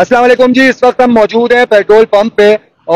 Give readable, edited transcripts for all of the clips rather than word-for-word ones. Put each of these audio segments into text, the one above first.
अस्सलाम वालेकुम जी। इस वक्त हम मौजूद हैं पेट्रोल पंप पे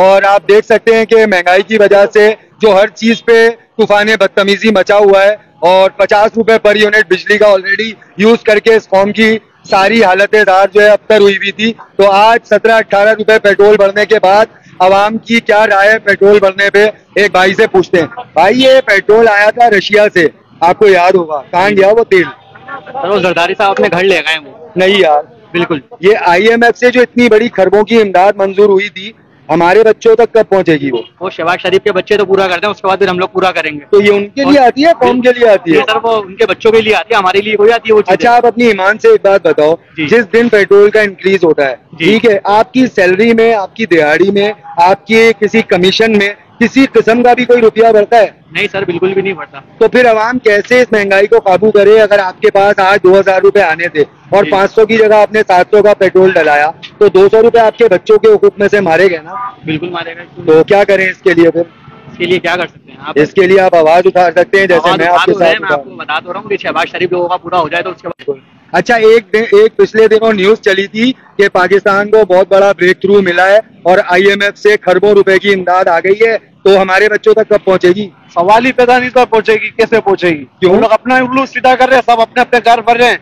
और आप देख सकते हैं कि महंगाई की वजह से जो हर चीज पे तूफान बदतमीजी मचा हुआ है और 50 रुपए पर यूनिट बिजली का ऑलरेडी यूज करके इस कौम की सारी हालतें दार जो है अबतर हुई हुई थी। तो आज 17-18 रुपए पेट्रोल बढ़ने के बाद आवाम की क्या राय है पेट्रोल बढ़ने पे, एक भाई से पूछते हैं। भाई ये पेट्रोल आया था रशिया से, आपको याद होगा, कहाँ गया वो तेल? तो जरदारी साहब अपने घर ले गए वो। नहीं यार बिल्कुल, ये IMF से जो इतनी बड़ी खरबों की इमदाद मंजूर हुई थी, हमारे बच्चों तक कब पहुंचेगी वो शहबाज शरीफ के बच्चे तो पूरा करते हैं, उसके बाद फिर हम लोग पूरा करेंगे। तो ये उनके लिए आती है, कौम के लिए आती है सर, वो उनके बच्चों के लिए आती है, हमारे लिए कोई आती है वो? अच्छा आप अपनी ईमान से एक बात बताओ, जिस दिन पेट्रोल का इंक्रीज होता है, ठीक है, आपकी सैलरी में, आपकी दिहाड़ी में, आपके किसी कमीशन में किसी किस्म का भी कोई रुपया बढ़ता है? नहीं सर, बिल्कुल भी नहीं बढ़ता। तो फिर आवाम कैसे इस महंगाई को काबू करे? अगर आपके पास आज 2000 रुपए आने थे और 500 की जगह आपने 700 का पेट्रोल डलाया तो 200 रुपए आपके बच्चों के हुकूक में से मारे गए ना। बिल्कुल मारे गए। तो क्या करें इसके लिए? फिर इसके लिए क्या कर सकते हैं आप? इसके लिए आप आवाज उठा सकते हैं, जैसे मैं आपके साथ आपको बता दो रहा हूँ कि शहबाज शरीफ लोगों का पूरा हो जाए तो उसके बाद। अच्छा एक पिछले दिनों न्यूज चली थी कि पाकिस्तान को बहुत बड़ा ब्रेक थ्रू मिला है और IMF से खरबों रुपए की इमदाद आ गई है, तो हमारे बच्चों तक कब पहुंचेगी? सवाल ही पैदा नहीं था पहुंचेगी, कैसे पहुंचेगी? क्यों लोग अपना उल्लू सीधा कर रहे हैं, सब अपने अपने घर भर रहे हैं,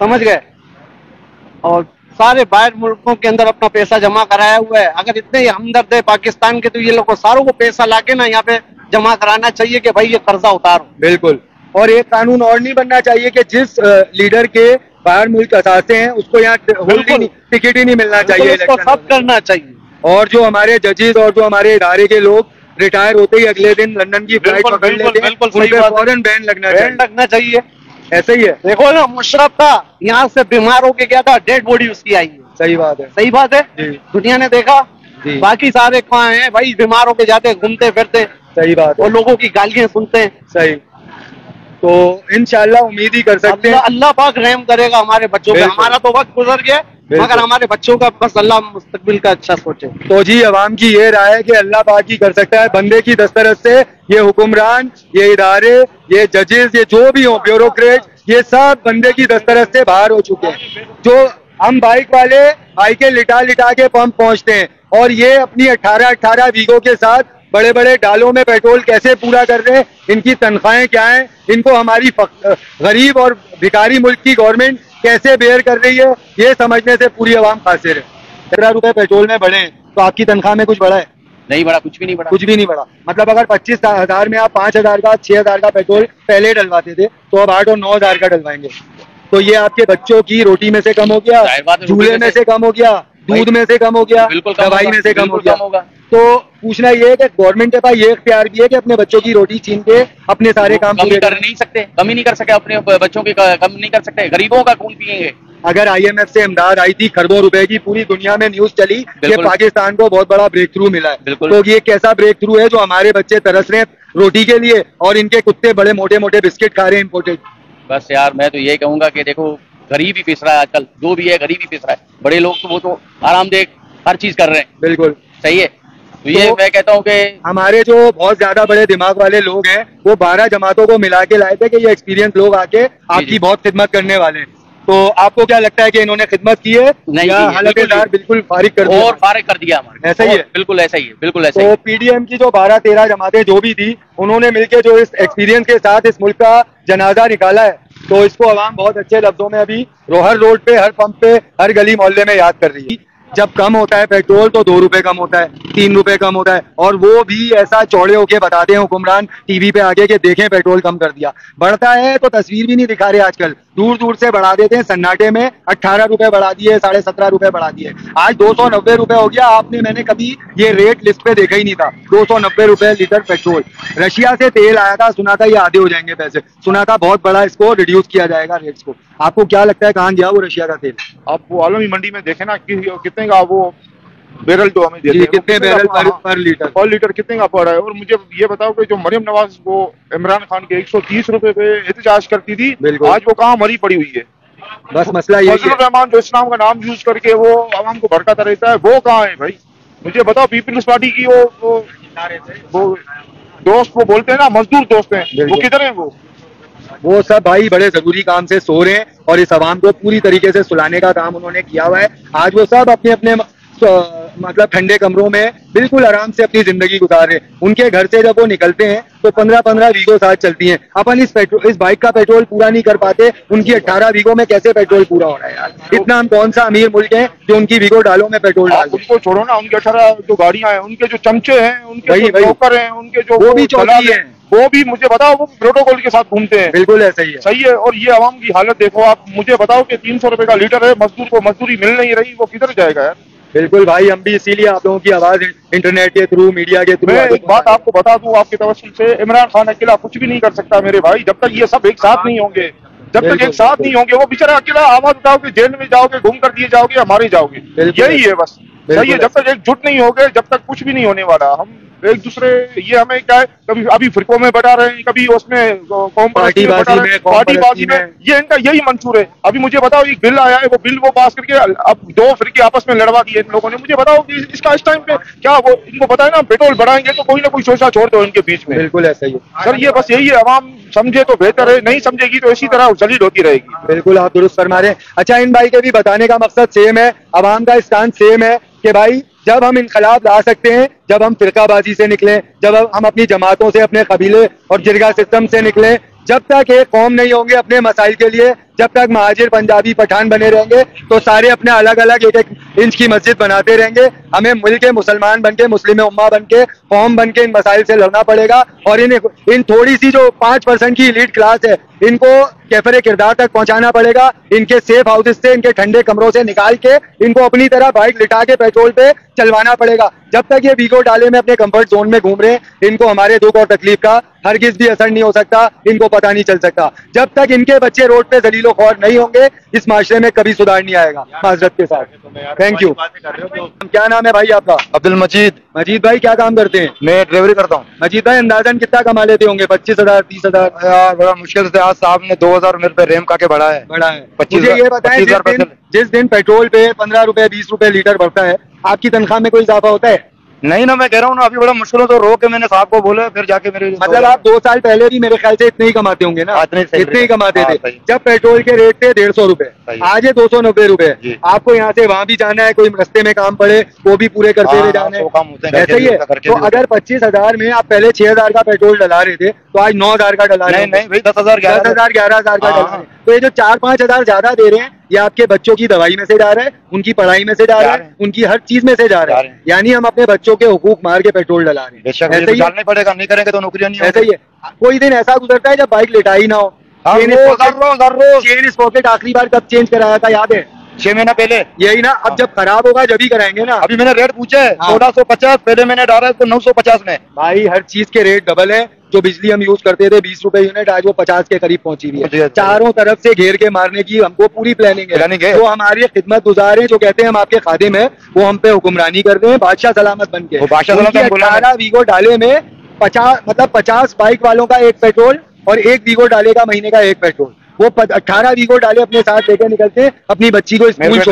समझ गए, और सारे बाहर मुल्कों के अंदर अपना पैसा जमा कराया हुआ है। अगर इतने ही हमदर्द है पाकिस्तान के तो ये लोग को सारों को पैसा लाके ना यहाँ पे जमा कराना चाहिए कि भाई ये कर्जा उतारो। बिल्कुल। और एक कानून और नहीं बनना चाहिए कि जिस लीडर के बाहर मुल्क असासे हैं उसको यहाँ टिकट ही नहीं मिलना चाहिए, सब करना चाहिए। और जो हमारे जजेस और जो हमारे इदारे के लोग रिटायर होते ही अगले दिन लंदन की फ्लाइट पकड़ लेते हैं, फौरन बैन लगना चाहिए। ऐसे ही है, देखो ना मुशर्रफ था, यहाँ से बीमार होके गया था, डेड बॉडी उसकी आई है। सही बात है, सही बात है, दुनिया ने देखा। बाकी सारे कहाँ हैं भाई, बीमार होके जाते हैं, घूमते फिरते। सही बात है, और लोगों की गालियाँ सुनते हैं। सही, तो इंशाल्लाह उम्मीद ही कर सकते हैं अल्लाह पाक रहम करेगा हमारे बच्चों पे। हमारा तो वक्त गुजर गया, मगर हमारे बच्चों का बस अल्लाह मुस्तकबिल का अच्छा सोचे। तो जी अवाम की ये राय है कि अल्लाह पाक ही कर सकता है, बंदे की दस्तरस से ये हुक्मरान, ये इदारे, ये जजेस, ये जो भी हो ब्यूरोक्रेट, ये सब बंदे की दस्तरस से बाहर हो चुके हैं। जो हम बाइक वाले बाइकें लिटा लिटा के पंप पहुंचते हैं और ये अपनी 18-18 वीगों के साथ बड़े बड़े डालों में पेट्रोल कैसे पूरा कर रहे हैं, इनकी तनख्वाहें क्या है, इनको हमारी गरीब और भिखारी मुल्क की गवर्नमेंट कैसे बेयर कर रही है, ये समझने से पूरी आवाम कासिर है। 15 रुपए पेट्रोल में बढ़े तो आपकी तनख्वाह में कुछ बढ़ा है? नहीं बढ़ा, कुछ भी नहीं बढ़ा, कुछ भी नहीं बढ़ा। मतलब अगर 25,000 में आप 5,000 का 6,000 का पेट्रोल पहले डलवाते थे तो अब 8 और 9,000 का डलवाएंगे। तो ये आपके बच्चों की रोटी में से कम हो गया, झूले में से कम हो गया, दूध में से कम हो गया, दवाई में से कम हो गया। तो पूछना ये है कि गवर्नमेंट के पास ये इख्तियार भी है कि अपने बच्चों की रोटी छीन के अपने सारे काम पूरे कर नहीं सकते, कम ही नहीं कर सके, अपने बच्चों के कम नहीं कर सकते, गरीबों का खून पिएंगे। अगर IMF से इमदाद आई थी खरबों रुपए की, पूरी दुनिया में न्यूज चली कि पाकिस्तान को बहुत बड़ा ब्रेक थ्रू मिला है, तो ये कैसा ब्रेक थ्रू है जो हमारे बच्चे तरस रहे हैं रोटी के लिए और इनके कुत्ते बड़े मोटे मोटे बिस्किट खा रहे हैं इम्पोर्टेड। बस यार मैं तो ये कहूँगा कि देखो गरीब ही पिस रहा है आजकल, जो भी है गरीब ही पिस रहा है, बड़े लोग तो वो तो आरामदेह हर चीज कर रहे हैं। बिल्कुल सही है, तो ये मैं कहता हूँ कि हमारे जो बहुत ज्यादा बड़े दिमाग वाले लोग हैं वो 12 जमातों को मिला के लाए थे कि ये एक्सपीरियंस लोग आके आपकी बहुत खिदमत करने वाले हैं। तो आपको क्या लगता है कि इन्होंने खिदमत की है? नहीं, हालतदार बिल्कुल फारिग कर दिया, और फारिग कर दिया हमारे। ऐसा ही है, बिल्कुल ऐसा ही है, बिल्कुल ऐसा ही है। तो PDM की जो 12-13 जमातें जो भी थी उन्होंने मिलकर जो इस एक्सपीरियंस के साथ इस मुल्क का जनाजा निकाला है, तो इसको आवाम बहुत अच्छे लफ्जों में अभी हर रोड पे, हर पंप पे, हर गली मोहल्ले में याद कर रही है। जब कम होता है पेट्रोल तो 2 रुपए कम होता है, 3 रुपए कम होता है, और वो भी ऐसा चौड़े होके बताते हैं हुक्मरान टीवी पे आगे के देखें पेट्रोल कम कर दिया। बढ़ता है तो तस्वीर भी नहीं दिखा रहे, आजकल दूर दूर से बढ़ा देते हैं सन्नाटे में, 18 रुपए बढ़ा दिए, 17.5 रुपए बढ़ा दिए, आज 290 रुपए हो गया। आपने मैंने कभी ये रेट लिस्ट पे देखा ही नहीं था, 290 रुपए लीटर पेट्रोल। रशिया से तेल आया था, सुना था ये आधे हो जाएंगे पैसे, सुना था बहुत बड़ा इसको रिड्यूस किया जाएगा रेट्स को। आपको क्या लगता है कहाँ गया वो रशिया का तेल? आप वो आलमी मंडी में देखे ना कितने का वो बैरल तो हमें देते हैं, कितने बैरल पर लीटर, पर लीटर कितने का पड़ रहा है। और मुझे ये बताओ कि जो मरियम नवाज वो इमरान खान के 130 रुपए पे एहतजाज करती थी, आज वो कहाँ मरी पड़ी हुई है। बस मसला ये है जो इस्लाम का नाम यूज करके वो आवाम को भड़काता रहता है, वो कहाँ है भाई? मुझे बताओ, पीपल्स पार्टी की वो दोस्त, वो बोलते हैं ना मजदूर दोस्त हैं, वो किधर है? वो वो सब भाई बड़े जरूरी काम से सो रहे हैं और इस आवाम को पूरी तरीके से सुलाने का काम उन्होंने किया हुआ है। आज वो सब अपने अपने मतलब ठंडे कमरों में बिल्कुल आराम से अपनी जिंदगी गुजार रहे हैं। उनके घर से जब वो निकलते हैं तो 15-15 वीगो साथ चलती हैं। अपन इस बाइक का पेट्रोल पूरा नहीं कर पाते, उनकी 18 वीगो में कैसे पेट्रोल पूरा हो रहा है यार। इतना हम कौन सा अमीर मुल्क है जो उनकी वीगो डालो में पेट्रोल डाल। उनको छोड़ो ना, उनके 18 जो गाड़ियां हैं, उनके जो चमचे हैं, उनके जो चौकर हैं, उनके जो वो भी चौकी है, वो भी मुझे बताओ वो प्रोटोकॉल के साथ घूमते हैं। बिल्कुल ऐसा ही है, सही है। और ये आवाम की हालत देखो आप, मुझे बताओ कि 300 रुपए का लीटर है, मजदूर को मजदूरी मिल नहीं रही, वो किधर जाएगा यार। बिल्कुल भाई, हम भी इसीलिए आप लोगों की आवाज इंटरनेट के थ्रू, मीडिया के थ्रू। एक बात आपको बता दूं आपके तवज्जुह से, इमरान खान अकेला कुछ भी नहीं कर सकता मेरे भाई, जब तक ये सब एक साथ नहीं होंगे, जब तक एक साथ नहीं होंगे। वो बेचारा अकेला आवाज उठाओगे, जेल में जाओगे, घूम कर दिए जाओगे या मारे जाओगे, यही है बस। सही है, जब तक एकजुट नहीं होगे जब तक कुछ भी नहीं होने वाला। हम एक दूसरे ये हमें क्या है, कभी अभी फिरकों में बटा रहे हैं, कभी उसमें पार्टीबाजी में, ये इनका यही मंशूर है। अभी मुझे बताओ एक बिल आया है, वो बिल वो पास करके अब दो फिरके आपस में लड़वा दिए इन लोगों ने। मुझे बताओ कि इसका इस टाइम पे क्या, वो इनको बताए ना पेट्रोल बढ़ाएंगे तो कोई ना कोई शोशा छोड़ दो इनके बीच में। बिल्कुल ऐसा ही है सर, ये बस यही है। आवाम समझे तो बेहतर है, नहीं समझेगी तो इसी तरह जलील होती रहेगी। बिल्कुल आप दुरुस्त फरमा रहे हैं। अच्छा, इन भाई के भी बताने का मकसद सेम है, आवाम का स्टैंड सेम है कि भाई जब हम इनकलाब ला सकते हैं, जब हम फिरकाबाजी से निकलें, जब हम अपनी जमातों से, अपने कबीले और जिरगा सिस्टम से निकलें। जब तक एक कौम नहीं होंगे अपने मसाइल के लिए, जब तक महाजिर, पंजाबी, पठान बने रहेंगे तो सारे अपने अलग अलग एक एक इंच की मस्जिद बनाते रहेंगे। हमें मुल्क के मुसलमान बनके, मुस्लिम उम्मा बनके, कौम बनके इन मसाइल से लड़ना पड़ेगा। और इन थोड़ी सी जो 5% की एलीट क्लास है, इनको कैफरे किरदार तक पहुंचाना पड़ेगा। इनके सेफ हाउसेस से, इनके ठंडे कमरों से निकाल के इनको अपनी तरह बाइक लिटा के पेट्रोल पे चलवाना पड़ेगा। जब तक ये वीगो डाले में अपने कंफर्ट जोन में घूम रहे हैं, इनको हमारे दुख और तकलीफ का हरगिज भी असर नहीं हो सकता, इनको पता नहीं चल सकता। जब तक इनके बच्चे रोड पे जलीलो ख्वार नहीं होंगे, इस माशरे में कभी सुधार नहीं आएगा। माजरत के साथ, थैंक यू। क्या नाम है भाई आपका? अब्दुल मजीद। मजीद भाई क्या काम करते हैं? मैं ड्राइवरी करता हूँ। मजीद भाई अंदाजन कितना कमा लेते होंगे? 25,000 30,000? बड़ा मुश्किल से आज साहब ने 2000 मेरे पे रेम काके बढ़ा है। 25,000। ये बताएं, जिस दिन पेट्रोल पे 15 रुपए 20 रुपए लीटर बढ़ता है, आपकी तनख्वाह में कोई इजाफा होता है? नहीं ना, मैं कह रहा हूँ ना, अभी बड़ा मुश्किल हो तो रो के मैंने साहब को बोला, फिर जाके मेरे। मतलब आप 2 साल पहले भी मेरे ख्याल से इतने ही कमाते होंगे ना? इतने ही कमाते थे जब पेट्रोल के रेट थे 150 रुपए, आज है 290 रुपए। आपको यहाँ से वहाँ भी जाना है, कोई रस्ते में काम पड़े वो भी पूरे करते हुए जाना है, ऐसे ही है। तो अगर 25,000 में आप पहले 6,000 का पेट्रोल डला रहे थे तो आज 9,000 का डला रहे हैं, 10,000 11,000 का डला रहे हैं। तो ये जो 4-5 हजार ज्यादा दे रहे हैं, ये आपके बच्चों की दवाई में से जा रहा है, उनकी पढ़ाई में से जा रहा है, उनकी हर चीज में से जा रहा है। यानी हम अपने बच्चों के हुकूक मार के पेट्रोल डला रहे हैं। ऐसे ही डालने पड़ेगा, नहीं करेंगे तो नौकरियां नहीं। ऐसा ही है, कोई दिन ऐसा गुजरता है जब बाइक लेटाई ना हो। चेन स्पॉकेट आखिरी बार कब चेंज कराया था याद है? 6 महीना पहले। यही ना, अब जब खराब होगा जब ही कराएंगे ना। अभी मैंने रेट पूछा है 1450, पहले मैंने डाला है 950 में। भाई हर चीज के रेट डबल है। जो बिजली हम यूज करते थे 20 रुपए यूनिट, आज वो 50 के करीब पहुंची हुई है। चारों तरफ से घेर के मारने की हमको पूरी प्लानिंग है। वो हमारी खिदमत गुजार है जो कहते हैं हम आपके खादिम हैं, वो हम पे हुक्मरानी कर रहे हैं बादशाह सलामत बन के। 18 वीगो डाले में 50 बाइक वालों का एक पेट्रोल और एक वीगो डाले का महीने का एक पेट्रोल। वो 18 वीगो डाले अपने साथ लेकर निकलते हैं अपनी बच्ची को स्कूल। 500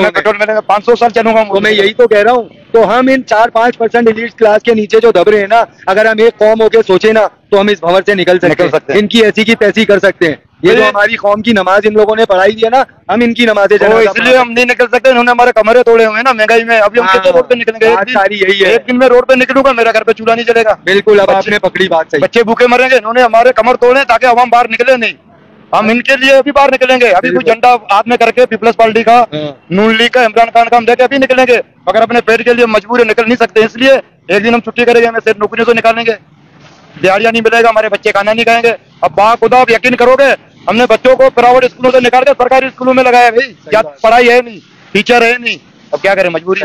साल चलूंगा तो मैं, यही तो कह रहा हूँ। तो हम इन 4-5% एलीट क्लास के नीचे जो दब रहे हैं ना, अगर हम एक कौम होके सोचे ना तो हम इस भंवर से निकल सकते हैं। इनकी ऐसी की तैसी कर सकते हैं। ये जो हमारी कौम की नमाज इन लोगों ने पढ़ाई दी है ना, हम इनकी नमाजें इसलिए हम नहीं निकल सकते। इन्होंने हमारे कमरे तोड़े हुए हैं ना महंगाई में। अभी हम कितने रोड पे निकलेंगे? सारी यही है, एक दिन में रोड पे निकलूंगा मेरा घर पे चूल्हा नहीं चलेगा। बिल्कुल, अब आपने पकड़ी बात सही। बच्चे भूखे मरेंगे, इन्होंने हमारे कमर तोड़े ताकि आवाम बाहर निकले नहीं। हम इनके लिए अभी बाहर निकलेंगे। अभी कोई झंडा हाथ में करके पीपल्स पार्टी का, नून लीग का, इमरान खान का हम देखे अभी निकलेंगे। अगर अपने पेट के लिए मजबूर है, निकल नहीं सकते, इसलिए एक दिन हम छुट्टी करेंगे, हमें सिर्फ नौकरियों से निकालेंगे, दिहाड़ियां नहीं मिलेगा, हमारे बच्चे खाना नहीं खाएंगे। अब बा खुदा आप यकीन करोगे, हमने बच्चों को प्राइवेट स्कूलों से निकाल के सरकारी स्कूलों में लगाया। भाई क्या पढ़ाई है नहीं, टीचर है नहीं, अब क्या करें, मजबूरी।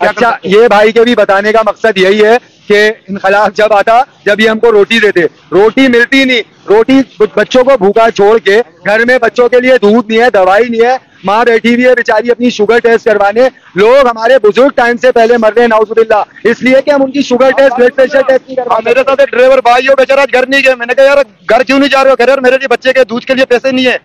अच्छा, ये भाई के भी बताने का मकसद यही है कि इनकलाब जब आता, जब ये हमको रोटी देते, रोटी मिलती नहीं। रोटी बच्चों को भूखा छोड़ के, घर में बच्चों के लिए दूध नहीं है, दवाई नहीं है, माँ बैठी हुई है बेचारी अपनी शुगर टेस्ट करवाने। लोग हमारे बुजुर्ग टाइम से पहले मर रहे हैं नाउजुबिल्लाह, इसलिए कि हम उनकी sugar test, blood pressure test नहीं करवा। मेरे साथ एक ड्राइवर भाई हो, बेचारा घर नहीं गए। मैंने कहा यार घर क्यों नहीं जा रहे हो? कह रहे यार मेरे लिए बच्चे के दूध के लिए पैसे नहीं है।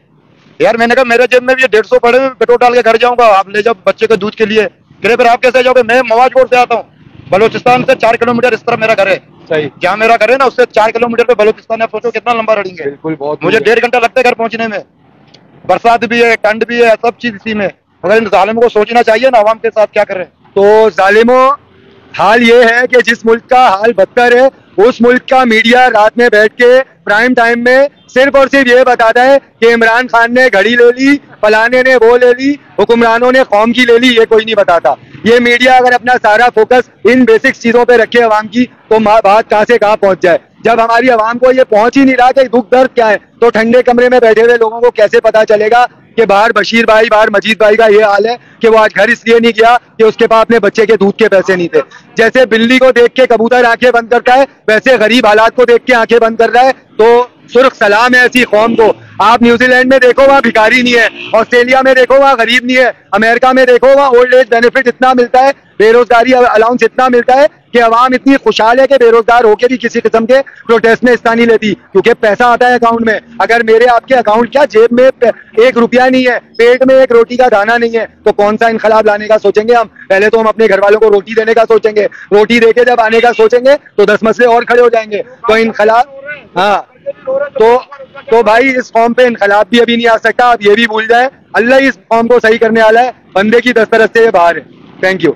यार मैंने कहा मेरे जेब में भी 150 पड़े, मैं पेट्रोल डाल के घर जाऊंगा, आप ले जाओ बच्चे के दूध के लिए। कह रहे फिर आप कैसे जाओगे? मैं मवाजगोर से आता हूँ, बलोचिस्तान से 4 किलोमीटर इस तरफ मेरा घर है। सही जहाँ मेरा घर है ना उससे 4 किलोमीटर पे बलोचिस्तान है, सोचो कितना लंबा रनिंग है। बिल्कुल, बहुत मुझे 1.5 घंटा लगता है घर पहुँचने में। बरसात भी है, ठंड भी है, सब चीज इसी में। मगर इन जालिमों को सोचना चाहिए ना आवाम के साथ क्या कर रहे हैं। तो जालिमों, हाल ये है कि जिस मुल्क का हाल बदतर है उस मुल्क का मीडिया रात में बैठ के प्राइम टाइम में सिर्फ और सिर्फ ये बताता है कि इमरान खान ने घड़ी ले ली, फलाने ने वो ले ली, हुक्मरानों ने कौम की ले ली, ये कोई नहीं बताता। ये मीडिया अगर अपना सारा फोकस इन बेसिक चीज़ों पे रखे अवाम की तो बात कहाँ से कहाँ पहुँच जाए। जब हमारी आवाम को ये पहुँच ही नहीं रहा कि दुख दर्द क्या है तो ठंडे कमरे में बैठे हुए लोगों को कैसे पता चलेगा कि बाहर बशीर भाई, बाहर मजीद भाई का ये हाल है कि वो आज घर इसलिए नहीं गया कि उसके पास अपने बच्चे के दूध के पैसे नहीं थे। जैसे बिल्ली को देख के कबूतर आंखें बंद करता है वैसे गरीब हालात को देख के आंखें बंद कर रहा है। तो सुर्ख सलाम है ऐसी कौम को। आप न्यूजीलैंड में देखो, वहाँ भिखारी नहीं है, ऑस्ट्रेलिया में देखो, वहाँ गरीब नहीं है, अमेरिका में देखो, वहाँ ओल्ड एज बेनिफिट इतना मिलता है, बेरोजगारी अलाउंस इतना मिलता है कि आवाम इतनी खुशहाल है कि बेरोजगार होकर भी किसी किस्म के प्रोटेस्ट में हिस्सा नहीं लेती क्योंकि पैसा आता है अकाउंट में। अगर मेरे आपके अकाउंट क्या जेब में 1 रुपया नहीं है, पेट में 1 रोटी का दाना नहीं है तो कौन सा इनकलाब लाने का सोचेंगे हम। पहले तो हम अपने घर वालों को रोटी देने का सोचेंगे, रोटी देके जब आने का सोचेंगे तो 10 मसले और खड़े हो जाएंगे। तो इनकलाब, हाँ तो भाई इस कौम पे इनकलाब भी अभी नहीं आ सकता। आप ये भी भूल जाए अल्लाह ही इस कौम को सही करने वाला है, बंदे की दस्तरस से ये बाहर है। Thank you.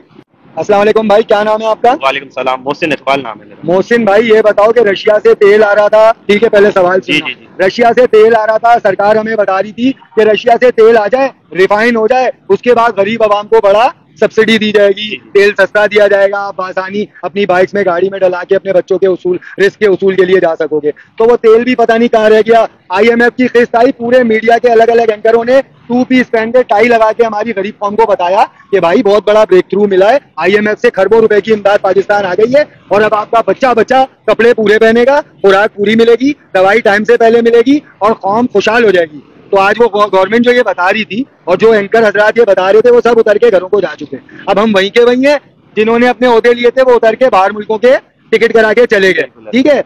अस्सलाम वालेकुम भाई, क्या नाम है आपका? वालेकुम सलाम, मोहसिन इकबाल नाम है मेरा। मोहसिन भाई ये बताओ कि रशिया से तेल आ रहा था, ठीक है पहले सवाल सुनो। रशिया से तेल आ रहा था, सरकार हमें बता रही थी कि रशिया से तेल आ जाए, रिफाइन हो जाए, उसके बाद गरीब आवाम को बड़ा सब्सिडी दी जाएगी, तेल सस्ता दिया जाएगा, आप आसानी अपनी बाइक्स में गाड़ी में डला के अपने बच्चों के उसूल, रिस्क के उसूल के लिए जा सकोगे। तो वो तेल भी पता नहीं कहाँ रह गया। IMF की किस्त आई, पूरे मीडिया के अलग अलग एंकरों ने 2 पीस पहन के टाई लगा के हमारी गरीब कौम को बताया कि भाई बहुत बड़ा ब्रेक थ्रू मिला है, IMF से खरबों रुपए की इमदाद पाकिस्तान आ गई है और अब आपका बच्चा बच्चा कपड़े पूरे पहनेगा, खुराक पूरी मिलेगी, दवाई टाइम से पहले मिलेगी और कौम खुशहाल हो जाएगी। तो आज वो गवर्नमेंट जो ये बता रही थी और जो एंकर हजरात ये बता रहे थे वो सब उतर के घरों को जा चुके हैं। अब हम वहीं के वहीं हैं, जिन्होंने अपने ओहदे लिए थे वो उतर के बाहर मुल्कों के टिकट करा के चले गए, ठीक है।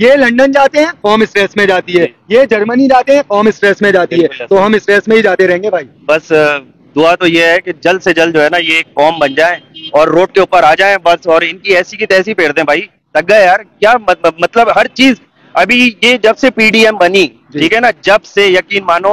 ये लंदन जाते हैं, कौम स्ट्रेस में जाती है, ये जर्मनी जाते हैं, कौम स्ट्रेस में जाती है। तो हम स्ट्रेस में ही जाते रहेंगे भाई। बस दुआ तो ये है कि जल्द से जल्द जो है ना ये कौम बन जाए और रोड के ऊपर आ जाए बस, और इनकी ऐसी की तैसी फेर दें भाई। तक गए यार, क्या मतलब हर चीज। अभी ये जब से PDM बनी, ठीक है ना, जब से यकीन मानो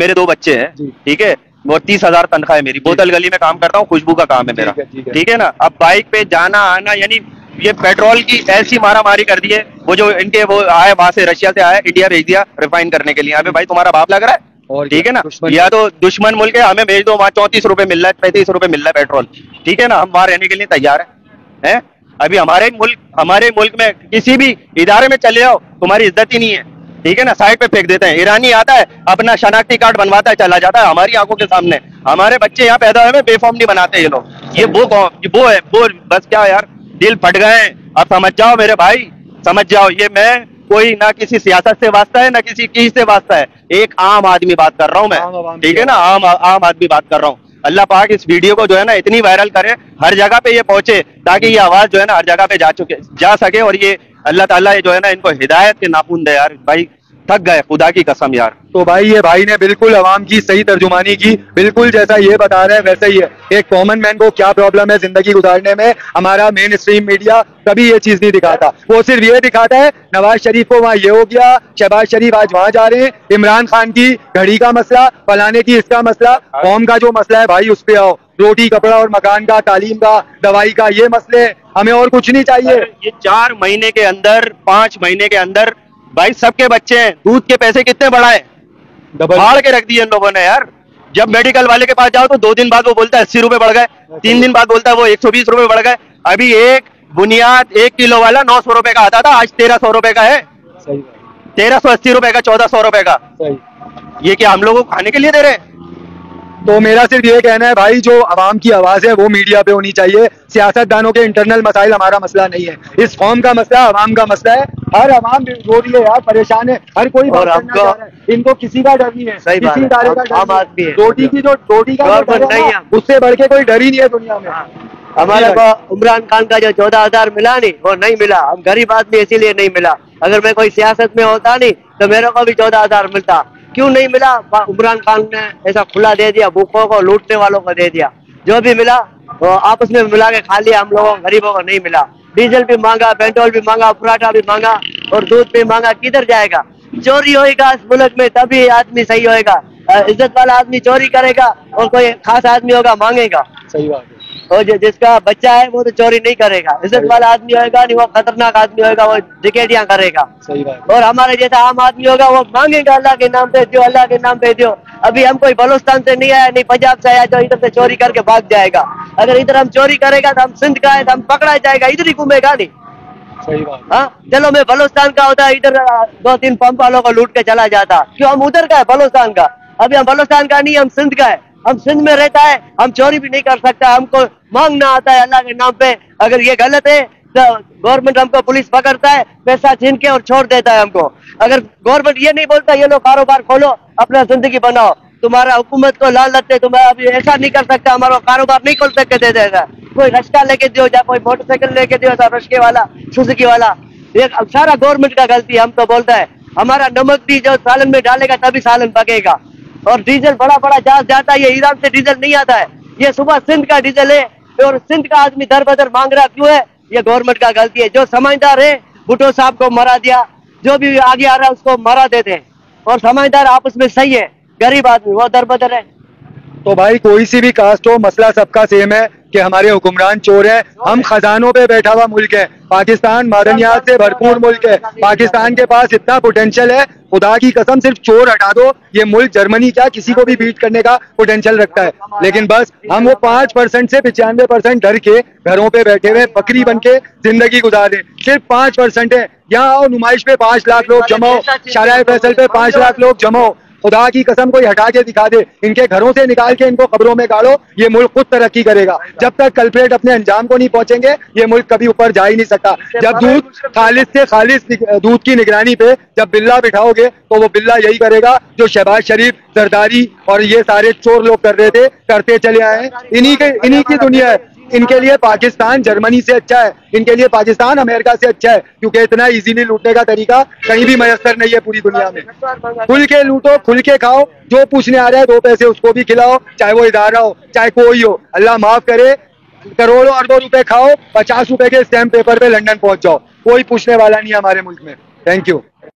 मेरे 2 बच्चे हैं, ठीक है, और 30,000 तनख्वाह है मेरी, बोतल गली में काम करता हूँ, खुशबू का काम है मेरा, ठीक है ना। अब बाइक पे जाना आना, यानी ये पेट्रोल की ऐसी मारामारी कर दी है। वो जो इनके वो आए वहां से, रशिया से आया, इंडिया भेज दिया रिफाइन करने के लिए। अबे भाई तुम्हारा बाप लग रहा है और, ठीक है ना, या तो दुश्मन मुल्क है, हमें भेज दो वहाँ 34 रुपए मिल रहा है, 35 रुपए मिल रहा है पेट्रोल, ठीक है ना, हम वहाँ रहने के लिए तैयार है। अभी हमारे मुल्क में किसी भी इदारे में चले जाओ तुम्हारी इज्जत ही नहीं है, ठीक है ना, साइड पे फेंक देते हैं। ईरानी आता है अपना शनाख्ती कार्ड बनवाता है, चला जाता है हमारी आंखों के सामने। हमारे बच्चे यहाँ पैदा हुए, बेफॉर्म नहीं बनाते ये लोग। ये वो है वो, बस क्या यार दिल फट गए। अब समझ जाओ मेरे भाई, समझ जाओ, ये मैं कोई ना किसी सियासत से वास्ता है ना किसी चीज से वास्ता है, एक आम आदमी बात कर रहा हूँ मैं, ठीक है ना, आम आदमी बात कर रहा हूँ। अल्लाह पाक इस वीडियो को जो है ना इतनी वायरल करे, हर जगह पे ये पहुंचे, ताकि ये आवाज जो है ना हर जगह पे जा सके और ये अल्लाह ताला ये जो है ना इनको हिदायत के नापून दे यार। भाई थक गए, खुदा की कसम यार। तो भाई ये भाई ने बिल्कुल अवाम की सही तर्जुमानी की, बिल्कुल जैसा ये बता रहे हैं वैसा ही है। एक कॉमन मैन को क्या प्रॉब्लम है जिंदगी गुजारने में, हमारा मेन स्ट्रीम मीडिया कभी ये चीज नहीं दिखाता। वो सिर्फ ये दिखाता है नवाज शरीफ को वहाँ ये हो गया, शहबाज शरीफ आज वहाँ जा रहे हैं, इमरान खान की घड़ी का मसला, फलाने की इसका मसला। कौम का जो मसला है भाई उस पे आओ, रोटी कपड़ा और मकान का, तालीम का, दवाई का, ये मसले हमें, और कुछ नहीं चाहिए। ये 4 महीने के अंदर, 5 महीने के अंदर भाई सबके बच्चे हैं, दूध के पैसे कितने बढ़ाए, बढ़ा के रख दिए इन लोगों ने यार। जब मेडिकल वाले के पास जाओ तो 2 दिन बाद वो बोलता है 80 रुपए बढ़ गए, 3 दिन बाद बोलता है वो 120 रुपए बढ़ गए। अभी एक बुनियाद 1 किलो वाला 900 रुपए का आता था, आज 1300 रुपए का है, 1380 रुपए का, 1400 रुपए का। ये क्या हम लोगों को खाने के लिए दे रहे हैं? तो मेरा सिर्फ ये कहना है भाई, जो आवाम की आवाज है वो मीडिया पे होनी चाहिए। सियासतदानों के इंटरनल मसाइल हमारा मसला नहीं है, इस कौम का मसला आवाम का मसला है। हर आवाम रो रही है यार, परेशान है, हर कोई बात करना चाह रहा है, इनको किसी का डर नहीं है, किसी इदारे का डर नहीं है। रोटी का डर नहीं है, उससे बढ़ के कोई डर ही नहीं है दुनिया में। हमारे को इमरान खान का जो 14,000 मिला नहीं, वो नहीं मिला, हम गरीब आदमी इसीलिए नहीं मिला। अगर मैं कोई सियासत में होता नहीं तो मेरे को भी 14,000 मिलता। क्यों नहीं मिला? इमरान खान ने ऐसा खुला दे दिया, भूखों को, लूटने वालों को दे दिया, जो भी मिला आपस में मिला के खा लिया, हम लोगों गरीबों को नहीं मिला। डीजल भी महंगा, पेट्रोल भी महंगा, पराठा भी महंगा और दूध भी महंगा। किधर जाएगा? चोरी होएगा इस मुल्क में तभी आदमी सही होएगा। इज्जत वाला आदमी चोरी करेगा और कोई खास आदमी होगा मांगेगा। सही बात है। और जिसका बच्चा है वो तो चोरी नहीं करेगा। इज्जत वाला आदमी होएगा नहीं, वो खतरनाक आदमी होएगा, वो डिकैतियां करेगा। सही बात। और हमारे जैसा आम आदमी होगा वो मांगेगा, अल्लाह के नाम पे दियो, अल्लाह के नाम पे दियो। अभी हम कोई बलोचिस्तान से नहीं आया, नहीं पंजाब से आया जो इधर से चोरी करके भाग जाएगा। अगर इधर हम चोरी करेगा तो हम सिंध का है तो हम पकड़ा जाएगा, इधर ही घूमेगा नहीं। सही बात। हाँ, चलो मैं बलोचिस्तान का होता इधर 2-3 पंप वालों को लूट के चला जाता, क्यों हम उधर का है बलोचिस्तान का। अभी हम बलोचिस्तान का नहीं, हम सिंध का है, हम सिंध में रहता है, हम चोरी भी नहीं कर सकता, हमको मांगना आता है अल्लाह के नाम पे। अगर ये गलत है तो गवर्नमेंट हमको पुलिस पकड़ता है, पैसा छीन के और छोड़ देता है हमको। अगर गवर्नमेंट ये नहीं बोलता ये लो कारोबार खोलो, अपना जिंदगी बनाओ, तुम्हारा हुकूमत को लाल लगते तुम्हारा अभी ऐसा नहीं कर सकता, हमारा कारोबार नहीं खोल सके दे देगा। कोई रश्का लेके दियो या कोई मोटरसाइकिल लेके दियो, रश्के वाला सुजुकी वाला, ये सारा गवर्नमेंट का गलती। हम तो बोलता है हमारा नमक भी जो सालन में डालेगा तभी सालन पकेगा। और डीजल बड़ा बड़ा जहाज जाता है, ये ईरान से डीजल नहीं आता है, ये सुबह सिंध का डीजल है और सिंध का आदमी दर बदर मांग रहा क्यों है? ये गवर्नमेंट का गलती है। जो समझदार है भुट्टो साहब को मरा दिया, जो भी आगे आ रहा है उसको मरा देते हैं, और समझदार आपस में सही है, गरीब आदमी वो दर बदर है। तो भाई कोई सी भी कास्ट हो, मसला सबका सेम है कि हमारे हुक्मरान चोर हैं। हम खजानों पे बैठा हुआ मुल्क है पाकिस्तान, मादनियात से भरपूर मुल्क है। पाकिस्तान के पास इतना पोटेंशियल है, खुदा की कसम सिर्फ चोर हटा दो ये मुल्क जर्मनी क्या किसी को भी बीट करने का पोटेंशियल रखता है। लेकिन बस हम वो 5% से 95% डर के घरों पे बैठे हुए बकरी बन के जिंदगी गुजार रहे। सिर्फ 5% है। यहाँ आओ नुमाइश पे 5 लाख लोग जमाओ, शाराय फैसल पे 5 लाख लोग जमाओ, खुदा की कसम कोई हटा के दिखा दे, इनके घरों से निकाल के इनको कब्रों में गाड़ो, ये मुल्क खुद तरक्की करेगा। जब तक कल्प्रेट अपने अंजाम को नहीं पहुंचेंगे ये मुल्क कभी ऊपर जा ही नहीं सकता। जब दूध खालिस से खालिस दूध की निगरानी पे जब बिल्ला बिठाओगे तो वो बिल्ला यही करेगा जो शहबाज शरीफ, जरदारी और ये सारे चोर लोग कर रहे थे, करते चले आए। इन्हीं की दुनिया है। इनके लिए पाकिस्तान जर्मनी से अच्छा है, इनके लिए पाकिस्तान अमेरिका से अच्छा है, क्योंकि इतना इजीली लूटने का तरीका कहीं भी मयसर नहीं है पूरी दुनिया में। खुल के लूटो, खुल के खाओ, जो पूछने आ रहा है 2 पैसे उसको भी खिलाओ, चाहे वो इदारा हो चाहे कोई हो। अल्लाह माफ करे, करोड़ों अरबों रुपए खाओ, 50 रुपए के स्टैम्प पेपर पे लंदन पहुंच जाओ, कोई पूछने वाला नहीं है हमारे मुल्क में। Thank you.